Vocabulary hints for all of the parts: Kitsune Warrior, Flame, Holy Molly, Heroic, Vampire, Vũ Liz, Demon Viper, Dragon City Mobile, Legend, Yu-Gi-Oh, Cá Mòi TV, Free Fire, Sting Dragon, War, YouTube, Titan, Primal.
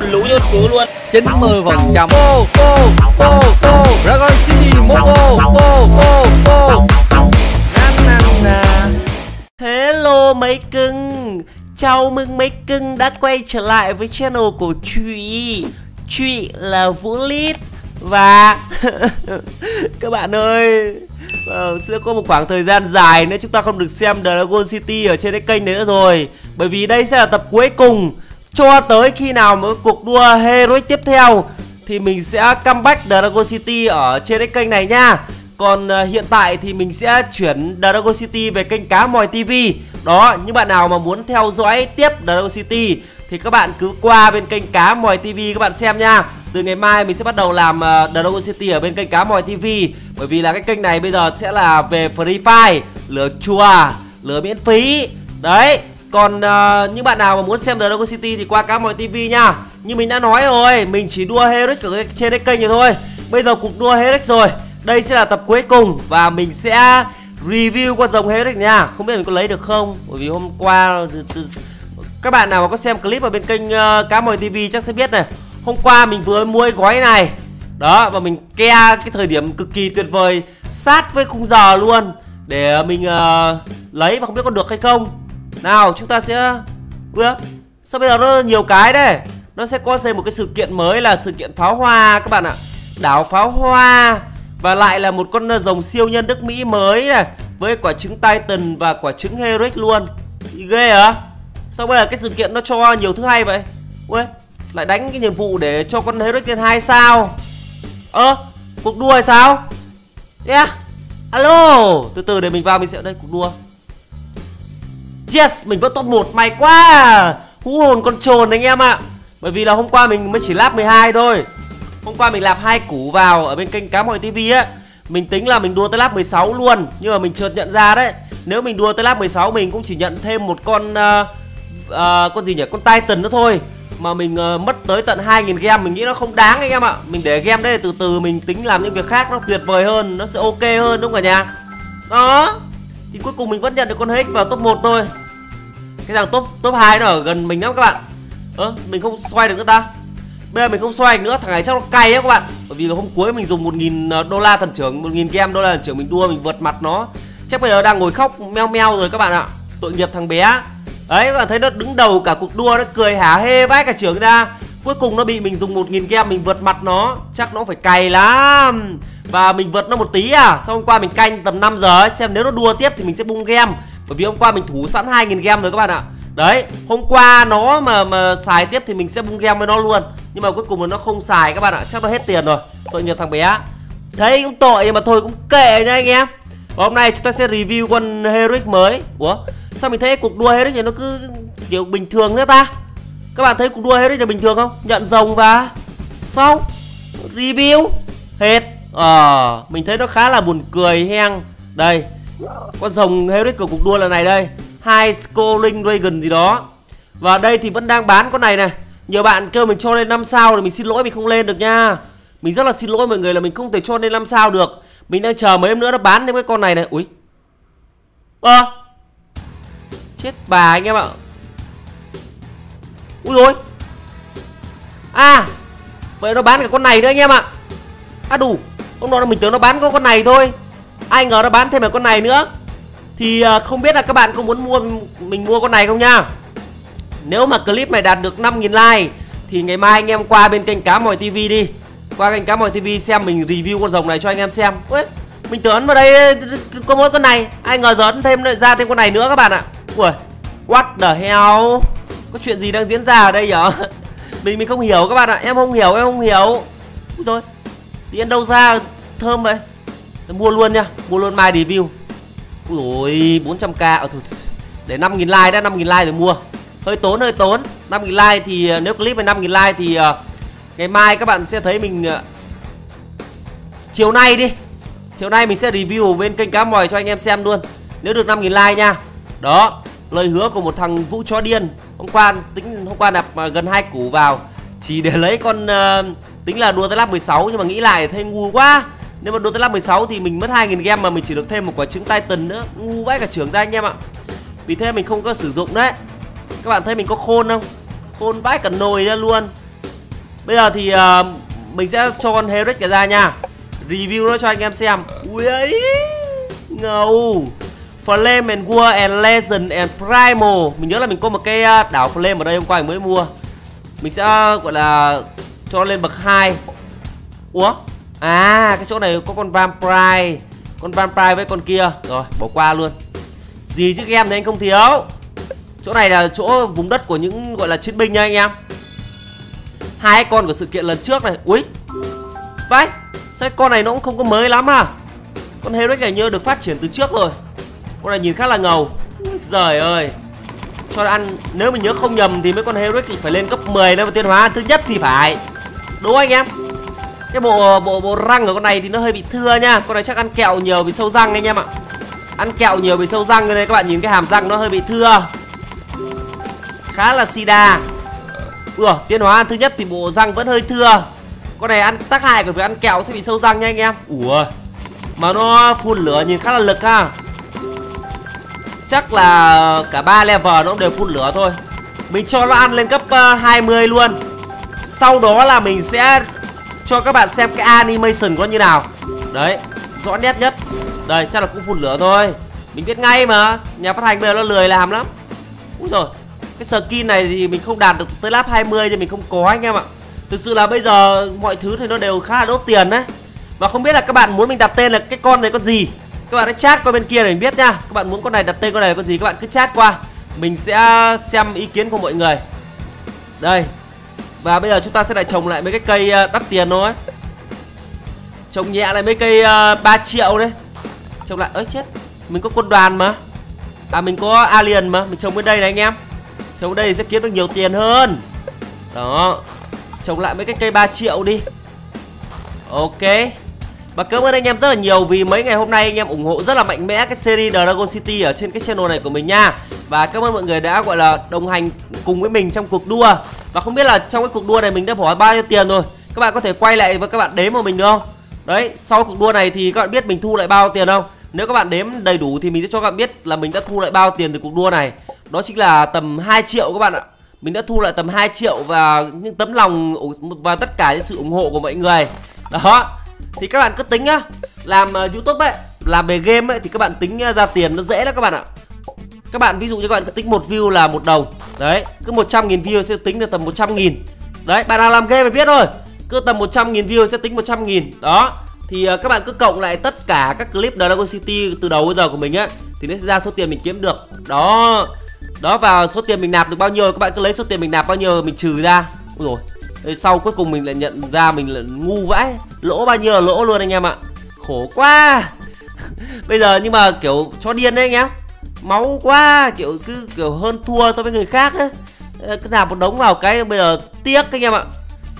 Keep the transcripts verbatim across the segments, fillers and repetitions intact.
lú như thứ luôn. Chín mươi phần trăm. Ô ô ô ô Dragon City Mobile. Ô ô ô. Hello mấy cưng. Chào mừng mấy cưng đã quay trở lại với channel của Trụy. Trụy là Vũ Liz. Và các bạn ơi, uh, sẽ có một khoảng thời gian dài nữa chúng ta không được xem Dragon City ở trên cái kênh đấy nữa rồi. Bởi vì đây sẽ là tập cuối cùng cho tới khi nào một cuộc đua Heroic tiếp theo thì mình sẽ comeback Dragon City ở trên cái kênh này nha. Còn uh, hiện tại thì mình sẽ chuyển Dragon City về kênh Cá Mòi ti vi. Đó, những bạn nào mà muốn theo dõi tiếp Dragon City thì các bạn cứ qua bên kênh Cá Mòi ti vi các bạn xem nha. Từ ngày mai mình sẽ bắt đầu làm uh, Dragon City ở bên kênh Cá Mòi ti vi. Bởi vì là cái kênh này bây giờ sẽ là về Free Fire, lửa chùa, lửa miễn phí. Đấy, còn uh, những bạn nào mà muốn xem Dragon City thì qua Cá Mòi ti vi nha. Như mình đã nói rồi, mình chỉ đua Heroic ở trên cái kênh này thôi. Bây giờ cuộc đua Heroic rồi, đây sẽ là tập cuối cùng và mình sẽ review con dòng Heroic nha. Không biết mình có lấy được không, bởi vì hôm qua các bạn nào mà có xem clip ở bên kênh uh, Cá Mòi ti vi chắc sẽ biết này. Hôm qua mình vừa mua cái gói này. Đó, và mình ke cái thời điểm cực kỳ tuyệt vời, sát với khung giờ luôn, để mình uh, lấy mà không biết có được hay không. Nào, chúng ta sẽ... Ủa? Sao bây giờ nó nhiều cái đây? Nó sẽ có thêm một cái sự kiện mới là sự kiện pháo hoa các bạn ạ. Đảo pháo hoa. Và lại là một con rồng siêu nhân Đức Mỹ mới này, với quả trứng Titan và quả trứng Heroic luôn. Ghê hả? Sao bây giờ cái sự kiện nó cho nhiều thứ hay vậy? Ui, lại đánh cái nhiệm vụ để cho con Heroic lên hai sao. Ơ, à, cuộc đua hay sao? Yeah. Alo, từ từ để mình vào mình sẽ đây cuộc đua. Yes, mình vẫn top một, may quá. Hú hồn con trồn anh em ạ. À. Bởi vì là hôm qua mình mới chỉ lap mười hai thôi. Hôm qua mình lap hai củ vào ở bên kênh Cá Mòi ti vi á. Mình tính là mình đua tới lap mười sáu luôn, nhưng mà mình chợt nhận ra đấy. Nếu mình đua tới lap mười sáu mình cũng chỉ nhận thêm một con uh, uh, con gì nhỉ? Con Titan nữa thôi. Mà mình uh, mất tới tận hai nghìn game. Mình nghĩ nó không đáng anh em ạ. Mình để game đấy từ từ mình tính làm những việc khác nó tuyệt vời hơn, nó sẽ ok hơn đúng không cả nhà. Đó. Thì cuối cùng mình vẫn nhận được con Hex vào top một thôi. Cái thằng top top hai nó ở gần mình lắm các bạn. Ơ à, mình không xoay được nữa ta. Bây giờ mình không xoay được nữa, thằng này chắc nó cay á các bạn. Bởi vì hôm cuối mình dùng một nghìn đô la thần trưởng, một nghìn game đô la thần trưởng mình đua mình vượt mặt nó. Chắc bây giờ đang ngồi khóc meo meo rồi các bạn ạ. Tội nghiệp thằng bé. Đấy, các bạn thấy nó đứng đầu cả cuộc đua, nó cười hả hê vãi cả trưởng ra. Cuối cùng nó bị mình dùng một nghìn game mình vượt mặt nó. Chắc nó phải cày lắm. Và mình vượt nó một tí à. Sau hôm qua mình canh tầm năm giờ ấy, xem nếu nó đua tiếp thì mình sẽ bung game. Bởi vì hôm qua mình thủ sẵn hai nghìn game rồi các bạn ạ. Đấy, hôm qua nó mà mà xài tiếp thì mình sẽ bung game với nó luôn. Nhưng mà cuối cùng là nó không xài các bạn ạ. Chắc nó hết tiền rồi. Tội nghiệp thằng bé. Thấy cũng tội nhưng mà thôi cũng kệ nha anh em. Và hôm nay chúng ta sẽ review con Heroic mới. Ủa? Sao mình thấy cuộc đua Heroic này nó cứ kiểu bình thường nữa ta? Các bạn thấy cuộc đua Heroic là bình thường không? Nhận rồng và xong review hết. Ờ, à, mình thấy nó khá là buồn cười heng. Đây, con rồng Heroic của cuộc đua lần này đây, hai Scoring Dragon gì đó. Và đây thì vẫn đang bán con này này. Nhiều bạn kêu mình cho lên năm sao thì mình xin lỗi mình không lên được nha. Mình rất là xin lỗi mọi người là mình không thể cho lên năm sao được. Mình đang chờ mấy hôm nữa nó bán thêm cái con này này. Úi. Ơ à. Chết bà anh em ạ. Úi dồi. À, vậy nó bán cả con này nữa anh em ạ. À đủ. Hôm đó mình tưởng nó bán có con này thôi, ai ngờ nó bán thêm cả con này nữa. Thì không biết là các bạn có muốn mua mình mua con này không nha. Nếu mà clip này đạt được năm nghìn like thì ngày mai anh em qua bên kênh Cá Mòi ti vi đi. Qua kênh Cá Mòi ti vi xem mình review con rồng này cho anh em xem. Ui, mình tưởng vào đây có mỗi con này, ai ngờ giờ thêm ra thêm con này nữa các bạn ạ. Ui, what the hell. Có chuyện gì đang diễn ra ở đây nhở? Mình mình không hiểu các bạn ạ. Em không hiểu, em không hiểu. Úi thôi. Đi ăn đâu ra thơm vậy. Mua luôn nha, mua luôn mai review. Ui dồi, bốn trăm k. Ờ, thôi, để năm nghìn like đã, năm nghìn like rồi mua. Hơi tốn, hơi tốn. năm nghìn like thì nếu clip này năm nghìn like thì uh, ngày mai các bạn sẽ thấy mình uh, chiều nay đi. Chiều nay mình sẽ review bên kênh Cá Mòi cho anh em xem luôn. Nếu được năm nghìn like nha. Đó, lời hứa của một thằng Vũ chó điên. Hôm qua tính hôm qua đạp gần hai củ vào chỉ để lấy con uh, tính là đua tới lap mười sáu nhưng mà nghĩ lại thấy ngu quá. Nếu mà đua tới lap mười sáu thì mình mất hai nghìn game mà mình chỉ được thêm một quả trứng Titan nữa. Ngu vãi cả trưởng ra anh em ạ. Vì thế mình không có sử dụng đấy. Các bạn thấy mình có khôn không? Khôn vãi cả nồi ra luôn. Bây giờ thì uh, mình sẽ cho con Heroic ra nha, review nó cho anh em xem. Ui ấy, ngầu. Flame and War and Legend and Primal. Mình nhớ là mình có một cái đảo Flame ở đây hôm qua mình mới mua. Mình sẽ gọi là cho nó lên bậc hai. Ủa? À, cái chỗ này có con Vampire. Con Vampire với con kia. Rồi, bỏ qua luôn. Gì chứ game thì anh không thiếu. Chỗ này là chỗ vùng đất của những gọi là chiến binh nha anh em. Hai con của sự kiện lần trước này. Ui, vãi, sao con này nó cũng không có mới lắm à. Con Heroic này như được phát triển từ trước rồi. Con này nhìn khá là ngầu. Giời ơi, cho nó ăn. Nếu mình nhớ không nhầm thì mấy con Heroic thì phải lên cấp mười để mà tiến hóa thứ nhất thì phải. Đúng anh em. Cái bộ bộ bộ răng của con này thì nó hơi bị thưa nha. Con này chắc ăn kẹo nhiều vì sâu răng anh em ạ. Ăn kẹo nhiều vì sâu răng nên các bạn nhìn cái hàm răng nó hơi bị thưa. Khá là sida. Ủa, tiến hóa thứ nhất thì bộ răng vẫn hơi thưa. Con này ăn tác hại của việc ăn kẹo sẽ bị sâu răng nha anh em. Ủa, mà nó phun lửa nhìn khá là lực ha. Chắc là cả ba level nó đều phun lửa thôi. Mình cho nó ăn lên cấp hai mươi luôn. Sau đó là mình sẽ cho các bạn xem cái animation của nó như nào. Đấy, rõ nét nhất. Đây, chắc là cũng phun lửa thôi. Mình biết ngay mà, nhà phát hành bây giờ nó lười làm lắm. Úi rồi, cái skin này thì mình không đạt được tới lap hai mươi thì mình không có anh em ạ. Thực sự là bây giờ mọi thứ thì nó đều khá là đốt tiền đấy. Và không biết là các bạn muốn mình đặt tên là cái con này con gì, các bạn hãy chat qua bên kia để mình biết nha. Các bạn muốn con này đặt tên con này là con gì, các bạn cứ chat qua. Mình sẽ xem ý kiến của mọi người. Đây. Và bây giờ chúng ta sẽ lại trồng lại mấy cái cây đắt tiền thôi. Trồng nhẹ lại mấy cây ba triệu đấy. Trồng lại, ơi chết. Mình có quân đoàn mà. À mình có alien mà. Mình trồng bên đây này anh em. Trồng bên đây sẽ kiếm được nhiều tiền hơn. Đó. Trồng lại mấy cái cây ba triệu đi. Ok. Và cảm ơn anh em rất là nhiều vì mấy ngày hôm nay anh em ủng hộ rất là mạnh mẽ cái series Dragon City ở trên cái channel này của mình nha. Và cảm ơn mọi người đã gọi là đồng hành cùng với mình trong cuộc đua. Và không biết là trong cái cuộc đua này mình đã bỏ bao nhiêu tiền rồi. Các bạn có thể quay lại và các bạn đếm của mình được không? Đấy, sau cuộc đua này thì các bạn biết mình thu lại bao nhiêu tiền không? Nếu các bạn đếm đầy đủ thì mình sẽ cho các bạn biết là mình đã thu lại bao tiền từ cuộc đua này. Đó chính là tầm hai triệu các bạn ạ. Mình đã thu lại tầm hai triệu và những tấm lòng và tất cả những sự ủng hộ của mọi người. Đó. Thì các bạn cứ tính nhá. Làm uh, YouTube ấy, làm về game ấy thì các bạn tính uh, ra tiền nó dễ đó các bạn ạ. Các bạn ví dụ như các bạn cứ tính một view là một đồng. Đấy, cứ một trăm nghìn view sẽ tính được tầm một trăm nghìn. Đấy, bạn nào làm game thì biết rồi. Cứ tầm một trăm nghìn view sẽ tính một trăm nghìn. Đó. Thì uh, các bạn cứ cộng lại tất cả các clip Dragon City từ đầu đến giờ của mình ấy thì nó sẽ ra số tiền mình kiếm được. Đó. Đó, vào số tiền mình nạp được bao nhiêu các bạn cứ lấy số tiền mình nạp bao nhiêu mình trừ ra. Ôi dồi. Sau cuối cùng mình lại nhận ra mình là ngu vãi. Lỗ bao nhiêu là lỗ luôn anh em ạ. Khổ quá. Bây giờ nhưng mà kiểu chó điên đấy anh em. Máu quá. Kiểu cứ kiểu hơn thua so với người khác ấy. Cứ nạp một đống vào cái bây giờ tiếc anh em ạ.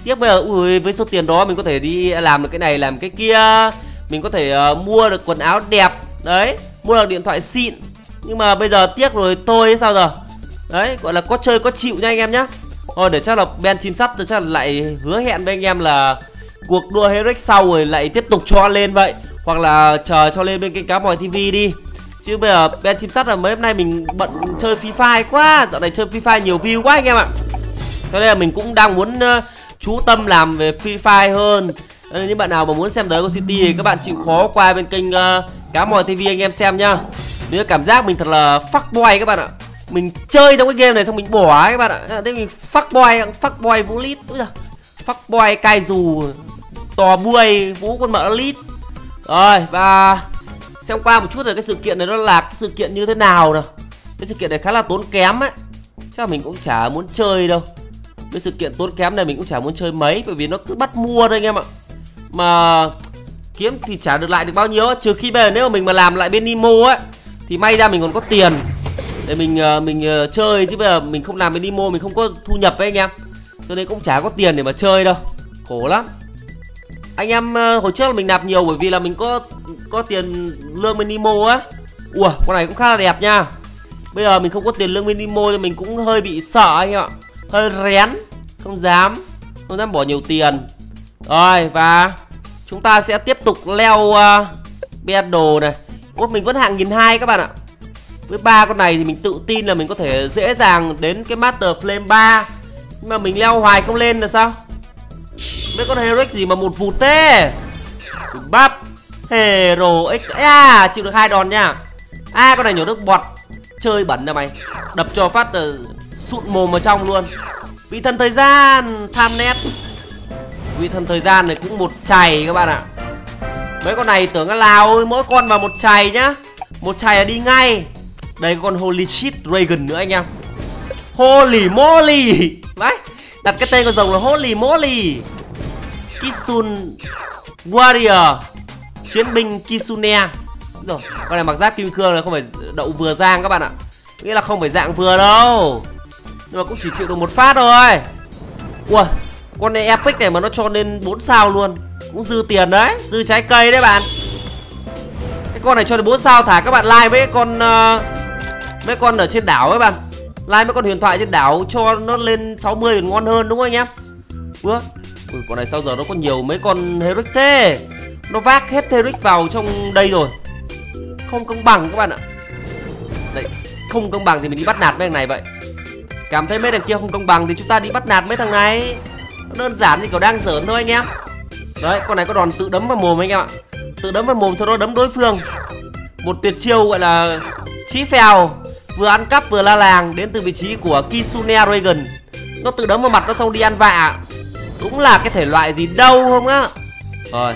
Tiếc bây giờ ui, với số tiền đó mình có thể đi làm được cái này làm cái kia. Mình có thể uh, mua được quần áo đẹp. Đấy. Mua được điện thoại xịn. Nhưng mà bây giờ tiếc rồi tôi sao giờ. Đấy gọi là có chơi có chịu nha anh em nhá. Thôi để chắc là Ben Chim Sắt chắc là lại hứa hẹn với anh em là cuộc đua Heroic sau rồi lại tiếp tục cho lên vậy. Hoặc là chờ cho lên bên kênh Cá Mòi ti vi đi. Chứ bây giờ Ben Chim Sắt là mấy hôm nay mình bận chơi Free Fire quá. Dạo này chơi Free Fire nhiều view quá anh em ạ. Cho nên là mình cũng đang muốn uh, chú tâm làm về Free Fire hơn. Nên những bạn nào mà muốn xem Dragon City thì các bạn chịu khó qua bên kênh uh, Cá Mòi ti vi anh em xem nhá. Nếu cảm giác mình thật là fuckboy các bạn ạ. Mình chơi trong cái game này xong mình bỏ ấy các bạn ạ. Thế mình fuckboy, fuckboy Vũ Liz. Úi giời. Fuckboy cai dù tò buôi Vũ con mợ Liz. Rồi và xem qua một chút rồi cái sự kiện này nó là cái sự kiện như thế nào nào. Cái sự kiện này khá là tốn kém ấy. Chắc là mình cũng chả muốn chơi đâu. Cái sự kiện tốn kém này mình cũng chả muốn chơi mấy bởi vì nó cứ bắt mua thôi anh em ạ. Mà kiếm thì chả được lại được bao nhiêu trừ khi bây giờ nếu mà mình mà làm lại bên Nemo ấy thì may ra mình còn có tiền. Để mình mình uh, chơi chứ bây giờ mình không làm cái demo mình không có thu nhập với anh em. Cho nên cũng chả có tiền để mà chơi đâu. Khổ lắm. Anh em uh, hồi trước là mình nạp nhiều bởi vì là mình có có tiền lương bên demo á. Ủa, con này cũng khá là đẹp nha. Bây giờ mình không có tiền lương bên demo thì mình cũng hơi bị sợ anh em ạ. Hơi rén, không dám, không dám bỏ nhiều tiền. Rồi và chúng ta sẽ tiếp tục leo uh, battle này. Ủa, mình vẫn hạng một nghìn hai trăm các bạn ạ. Với ba con này thì mình tự tin là mình có thể dễ dàng đến cái Master Flame ba. Nhưng mà mình leo hoài không lên là sao? Mấy con Heroic gì mà một vụt thế. Bắp Heroic. À, chịu được hai đòn nha. À, con này nhổ nước bọt. Chơi bẩn nè mày. Đập cho phát uh, sụn mồm vào trong luôn. Vị thần thời gian. Tham nét. Vị thần thời gian này cũng một chày các bạn ạ. Mấy con này tưởng là lao. Mỗi con vào một chày nhá. Một chày là đi ngay. Đây có con Holy Shit Dragon nữa anh em. Holy Molly. Đấy. Đặt cái tên con rồng là Holy Molly. Kitsune Warrior. Chiến binh Kitsune. Đúng rồi. Con này mặc giáp kim cương là không phải đậu vừa giang các bạn ạ. Nghĩa là không phải dạng vừa đâu. Nhưng mà cũng chỉ chịu được một phát thôi. Ui. Con này epic này mà nó cho lên bốn sao luôn. Cũng dư tiền đấy. Dư trái cây đấy bạn. Cái con này cho đến bốn sao thả các bạn like với con uh, mấy con ở trên đảo ấy bạn. Like mấy con huyền thoại trên đảo cho nó lên sáu mươi thì ngon hơn đúng không anh em? Ủa? Ui, con này sao giờ nó có nhiều mấy con Heroic thế. Nó vác hết Heroic vào trong đây rồi. Không công bằng các bạn ạ. Đấy, không công bằng thì mình đi bắt nạt mấy thằng này vậy. Cảm thấy mấy thằng kia không công bằng thì chúng ta đi bắt nạt mấy thằng này. Nó đơn giản như kiểu đang giỡn thôi anh em. Đấy, con này có đòn tự đấm vào mồm anh em ạ. Tự đấm vào mồm cho nó đấm đối phương. Một tuyệt chiêu gọi là chí phèo. Vừa ăn cắp vừa la làng. Đến từ vị trí của Kitsune Dragon. Nó tự đấm vào mặt nó xong đi ăn vạ. Đúng là cái thể loại gì đâu không á. Rồi,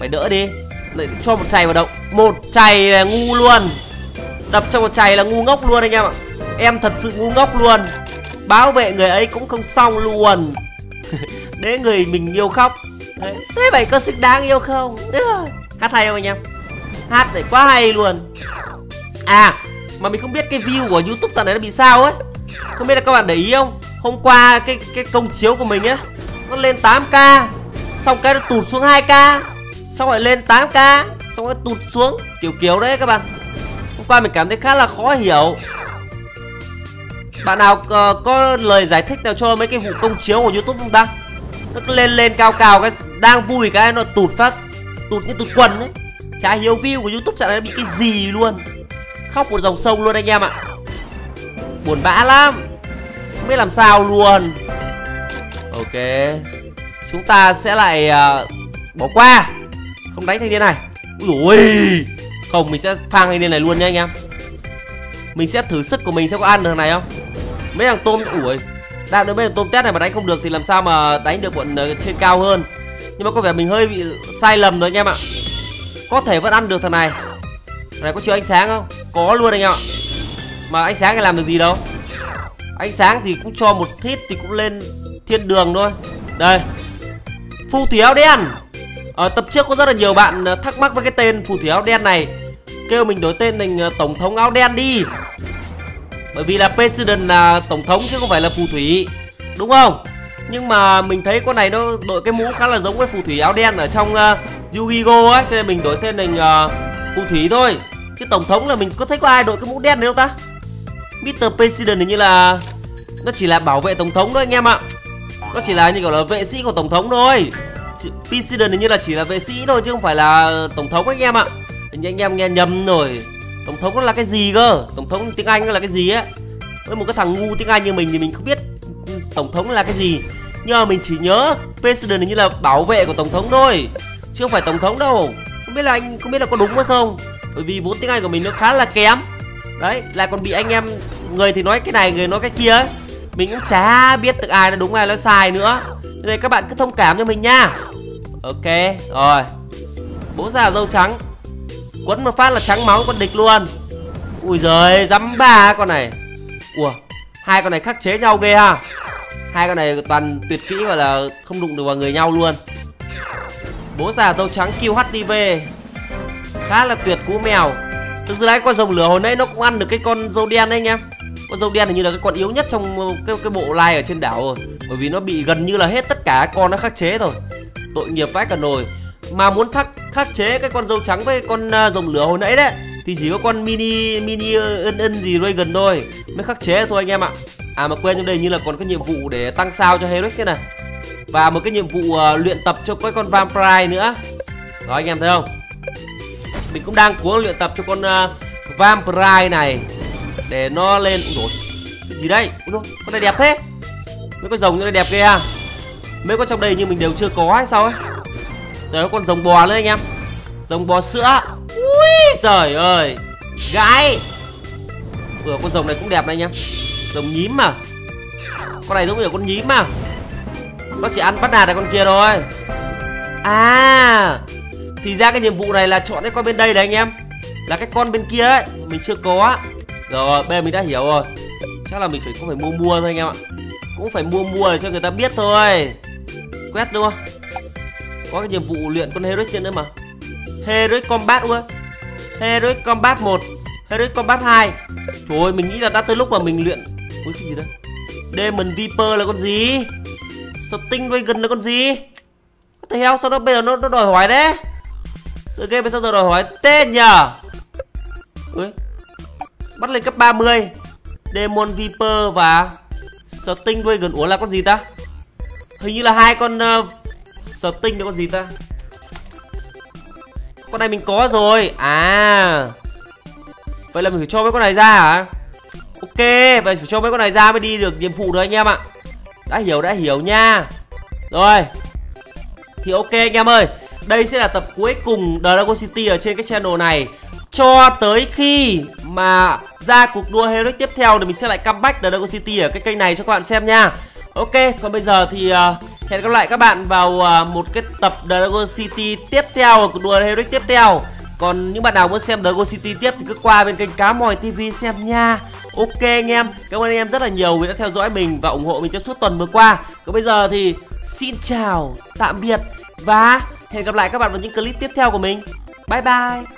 mày đỡ đi. Lại cho một chày vào động. Một chày là ngu luôn. Đập cho một chày là ngu ngốc luôn anh em ạ. Em thật sự ngu ngốc luôn. Bảo vệ người ấy cũng không xong luôn. Để người mình yêu khóc. Đấy. Thế vậy có xứng đáng yêu không? Đấy rồi. Hát hay không anh em? Hát này quá hay luôn. À, mà mình không biết cái view của YouTube dạo này nó bị sao ấy. Không biết là các bạn để ý không? Hôm qua cái cái công chiếu của mình á, nó lên tám k. Xong cái nó tụt xuống hai k. Xong rồi lên tám k. Xong rồi tụt xuống. Kiểu kiểu đấy các bạn. Hôm qua mình cảm thấy khá là khó hiểu. Bạn nào uh, có lời giải thích nào cho mấy cái vụ công chiếu của YouTube không ta? Nó cứ lên lên cao cao cái. Đang vui cái nó tụt phát. Tụt như tụt quần ấy. Chả hiểu view của YouTube chẳng là bị cái gì luôn. Khóc một dòng sông luôn anh em ạ. Buồn bã lắm. Không biết làm sao luôn. Ok. Chúng ta sẽ lại uh, bỏ qua. Không đánh thanh niên này. Ui dồi. Không, mình sẽ phang thanh niên này luôn nha anh em. Mình sẽ thử sức của mình xem có ăn được này không. Mấy thằng tôm. Ui. Đạp được mấy thằng tôm tét này mà đánh không được thì làm sao mà đánh được bọn trên cao hơn. Nhưng mà có vẻ mình hơi bị sai lầm rồi anh em ạ. Có thể vẫn ăn được thằng này. Thằng này có chiếu ánh sáng không? Có luôn anh em ạ. Mà ánh sáng thì làm được gì đâu. Ánh sáng thì cũng cho một hit thì cũng lên thiên đường thôi. Đây. Phù thủy áo đen. Ở tập trước có rất là nhiều bạn thắc mắc với cái tên phù thủy áo đen này. Kêu mình đổi tên thành tổng thống áo đen đi. Bởi vì là President là tổng thống chứ không phải là phù thủy. Đúng không? Nhưng mà mình thấy con này nó đội cái mũ khá là giống với phù thủy áo đen ở trong uh, Yu-Gi-Oh ấy. Cho nên mình đổi tên thành uh, phù thủy thôi. Chứ tổng thống là mình có thấy có ai đội cái mũ đen đấy không ta? mít tơ President hình như là nó chỉ là bảo vệ tổng thống thôi anh em ạ. Nó chỉ là như kiểu là vệ sĩ của tổng thống thôi. President hình như là chỉ là vệ sĩ thôi chứ không phải là tổng thống anh em ạ. Anh em nghe nhầm rồi. Tổng thống nó là cái gì cơ? Tổng thống tiếng Anh nó là cái gì ấy? Với một cái thằng ngu tiếng Anh như mình thì mình không biết tổng thống là cái gì. Nhưng mà mình chỉ nhớ President hình như là bảo vệ của tổng thống thôi. Chứ không phải tổng thống đâu. Không biết là anh không biết là có đúng hay không. Bởi vì vốn tiếng Anh của mình nó khá là kém. Đấy, lại còn bị anh em người thì nói cái này, người nói cái kia ấy. Mình cũng chả biết được ai là đúng ai là sai nữa. Cho nên các bạn cứ thông cảm cho mình nha. Ok, rồi. Bố già dâu trắng. Quấn một phát là trắng máu con địch luôn. Ui giời, dám ba con này. Ủa, hai con này khắc chế nhau ghê ha. Hai con này toàn tuyệt kỹ gọi là không đụng được vào người nhau luôn. Bố già dâu trắng Q H D V. Khá là tuyệt cú mèo. Thực ra cái con rồng lửa hồi nãy nó cũng ăn được cái con dâu đen đấy anh em. Con dâu đen hình như là cái con yếu nhất trong cái, cái bộ lai ở trên đảo rồi. Bởi vì nó bị gần như là hết tất cả con nó khắc chế rồi. Tội nghiệp vãi cả nồi. Mà muốn khắc khắc chế cái con dâu trắng với con uh, rồng lửa hồi nãy đấy thì chỉ có con mini mini ân ân gì Dragon thôi mới khắc chế thôi anh em ạ. À mà quên, trong đây như là còn cái nhiệm vụ để tăng sao cho Heroic thế này. Và một cái nhiệm vụ uh, luyện tập cho cái con Vampire nữa. Đó anh em thấy không? Mình cũng đang cố luyện tập cho con uh, Vampire này để nó lên. Ủa, cái gì đây? Ủa, con này đẹp thế. Mấy con rồng như này đẹp kìa. Mấy con trong đây nhưng mình đều chưa có hay sao ấy. Đấy, có con rồng bò nữa anh em. Rồng bò sữa. Ui giời ơi, gái. Vừa ừ, con rồng này cũng đẹp này anh em. Rồng nhím mà. Con này giống như con nhím mà. Nó chỉ ăn bắt nạt này con kia thôi. À, thì ra cái nhiệm vụ này là chọn cái con bên đây đấy anh em. Là cái con bên kia ấy, mình chưa có. Rồi, bên mình đã hiểu rồi. Chắc là mình phải cũng phải mua mua thôi anh em ạ. Cũng phải mua mua để cho người ta biết thôi. Quét đúng không? Có cái nhiệm vụ luyện con Heroic kia nữa mà. Heroic Combat luôn. Heroic Combat một, Heroic Combat hai. Trời ơi, mình nghĩ là đã tới lúc mà mình luyện. Ui, cái gì đây? Demon Viper là con gì? Sting Dragon là con gì? Thế heo sao nó bây giờ nó, nó đòi hỏi đấy. Từ game sao giờ đòi hỏi tên nhờ. Ui, bắt lên cấp ba mươi. Demon Viper và Sting Dragon. Ủa là con gì ta? Hình như là hai con uh, Sting là con gì ta? Con này mình có rồi. À, vậy là mình phải cho mấy con này ra hả? Ok, vậy phải cho mấy con này ra mới đi được nhiệm vụ được anh em ạ. Đã hiểu, đã hiểu nha. Rồi, thì ok anh em ơi, đây sẽ là tập cuối cùng Dragon City ở trên cái channel này. Cho tới khi mà ra cuộc đua Heroic tiếp theo thì mình sẽ lại comeback Dragon City ở cái kênh này cho các bạn xem nha. Ok, còn bây giờ thì uh, hẹn gặp lại các bạn vào uh, một cái tập Dragon City tiếp theo, cuộc đua Heroic tiếp theo. Còn những bạn nào muốn xem Dragon City tiếp thì cứ qua bên kênh Cá Mòi ti vi xem nha. Ok anh em, cảm ơn anh em rất là nhiều vì đã theo dõi mình và ủng hộ mình trong suốt tuần vừa qua. Còn bây giờ thì xin chào, tạm biệt và hẹn gặp lại các bạn vào những clip tiếp theo của mình. Bye bye.